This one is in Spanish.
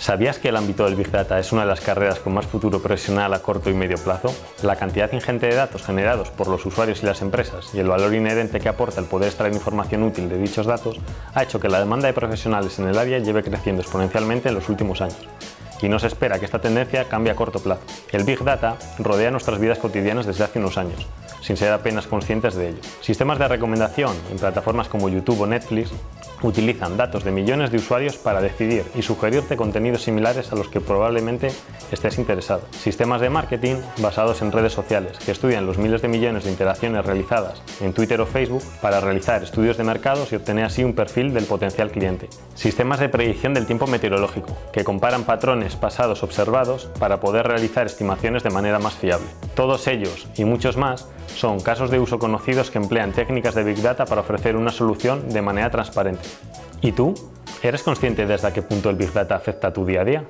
¿Sabías que el ámbito del Big Data es una de las carreras con más futuro profesional a corto y medio plazo? La cantidad ingente de datos generados por los usuarios y las empresas y el valor inherente que aporta el poder extraer información útil de dichos datos ha hecho que la demanda de profesionales en el área lleve creciendo exponencialmente en los últimos años. Y no se espera que esta tendencia cambie a corto plazo. El Big Data rodea nuestras vidas cotidianas desde hace unos años, sin ser apenas conscientes de ello. Sistemas de recomendación en plataformas como YouTube o Netflix utilizan datos de millones de usuarios para decidir y sugerirte contenidos similares a los que probablemente estés interesado. Sistemas de marketing basados en redes sociales que estudian los miles de millones de interacciones realizadas en Twitter o Facebook para realizar estudios de mercados y obtener así un perfil del potencial cliente. Sistemas de predicción del tiempo meteorológico que comparan patrones pasados observados para poder realizar estimaciones de manera más fiable. Todos ellos y muchos más son casos de uso conocidos que emplean técnicas de Big Data para ofrecer una solución de manera transparente. ¿Y tú? ¿Eres consciente de hasta qué punto el Big Data afecta a tu día a día?